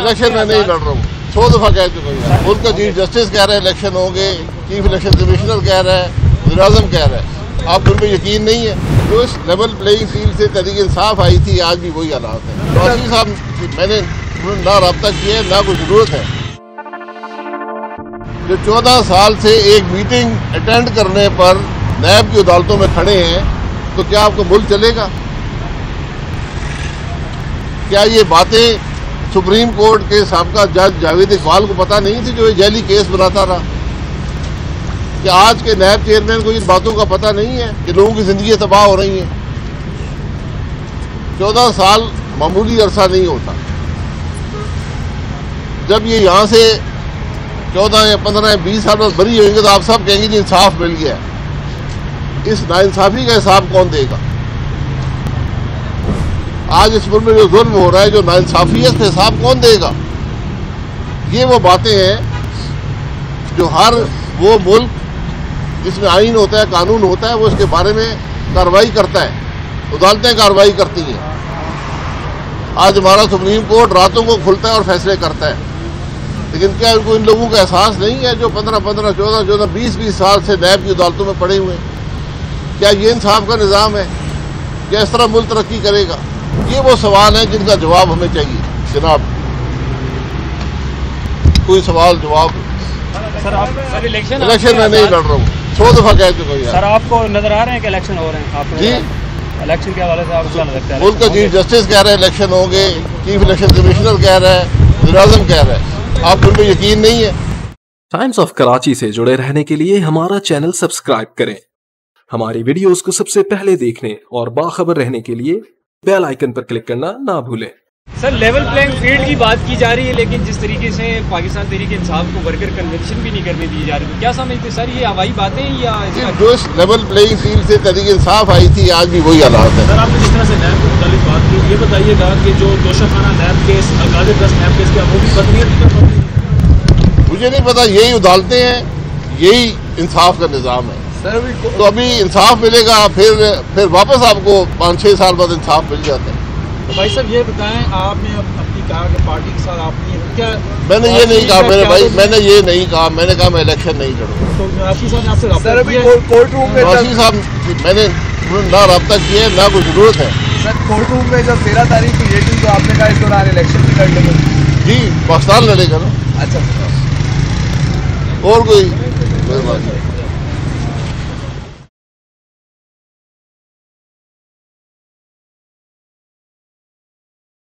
Election में नहीं लड़ रहा हूँ, 100 दफ़ा कह चुका हूँ। मुल्क का चीफ जस्टिस कह रहे हैं इलेक्शन होंगे, चीफ इलेक्शन कमिश्नर कह रहे हैं, वज़ीर आज़म कह रहे हैं, आपको उन पर यकीन नहीं है। जो इस लेवल प्लेइंग फील्ड से तहरीक इंसाफ आई थी, आज भी वही हालात है। काजी साहब मैंने ना रब्ता किया है ना कोई ज़रूरत है। जो 14 साल से एक मीटिंग अटेंड करने पर नैब की अदालतों में खड़े हैं, तो क्या आपको मुल्क चलेगा? क्या ये बातें सुप्रीम कोर्ट के साबका जज जावेद इकबाल को पता नहीं थी, जो ये जैली केस बनाता रहा? कि आज के नैब चेयरमैन को इन बातों का पता नहीं है कि लोगों की ज़िंदगी तबाह हो रही है? 14 साल मामूली अरसा नहीं होता। जब ये यहाँ से 14 या 15 या 20 साल में बरी होंगे तो आप सब कहेंगे कि इंसाफ मिल गया है। इस नाइंसाफ़ी का हिसाब कौन देगा? आज इस मुल्क में जो जुल्म हो रहा है, जो नाइंसाफियत का हिसाब कौन देगा? ये वो बातें हैं जो हर वो मुल्क जिसमें आइन होता है, कानून होता है, वो इसके बारे में कार्रवाई करता है, अदालतें कार्रवाई करती हैं। आज हमारा सुप्रीम कोर्ट रातों को खुलता है और फैसले करता है, लेकिन क्या उनको इन लोगों का एहसास नहीं है जो 15-15, 14-14, 20-20 साल से नैब की अदालतों में पड़े हुए हैं? क्या ये इंसाफ का निज़ाम है? क्या इस तरह मुल्क तरक्की करेगा? ये वो सवाल है जिनका जवाब हमें चाहिए। जनाब, कोई सवाल जवाब इलेक्शन में नहीं लड़ रहा हूँ, 100 दफ़ा कह चुका हूँ। सर, आपको नजर आ रहे हैं कि इलेक्शन हो रहे हैं? आपको जी इलेक्शन के हवाले से आप क्या लगता है? मुल्क का चीफ जस्टिस कह रहे हैं इलेक्शन होंगे, चीफ इलेक्शन कमिश्नर कह रहे हैं, वज़ीर आज़म कह रहे हैं, आपको उन पर यकीन नहीं है। टाइम्स ऑफ कराची से जुड़े रहने के लिए हमारा चैनल सब्सक्राइब करें। हमारी वीडियोस को सबसे पहले देखने और बाखबर रहने के लिए बेल आइकन पर क्लिक करना ना भूलें। सर, लेवल प्लेइंग फील्ड की बात की जा रही है, लेकिन जिस तरीके से पाकिस्तान तहरीक इंसाफ को वर्कर कन्वेंशन भी नहीं करने दी जा रही है, क्या समझते हैं सर? ये हवाई बातें या जो इस लेवल प्लेइंग फील्ड से तहरीक इंसाफ आई थी, आज भी वही हालात है। सर, आपने जिस तरह से नैब के मुताबिक बात की, ये बताइएगा कि जो दोषाखाना नैब केस, अकादरस नैब केस, क्या वो भी बदली? मुझे नहीं पता, यही अदालतें हैं, यही इंसाफ का निज़ाम है। तो अभी इंसाफ मिलेगा, फिर वापस आपको 5-6 साल बाद इंसाफ मिल जाता है। तो भाई साहब, ये बताएं, आपने अपनी कहा कि पार्टी के साथ आपने क्या? मैंने ये नहीं कहा मेरे भाई, मैंने ये नहीं कहा, मैंने कहा मैं इलेक्शन नहीं लड़ूंगा। तो नवासी साहब मैंने ना रब्ता किया है ना कोई ज़रूरत है। सर, कोर्ट रूम में जब 13 तारीख को ये थी, तो आपने कहा इस दौरान इलेक्शन भी लड़ लेंगे? जी, पाकिस्तान लड़ेगा ना। अच्छा, और कोई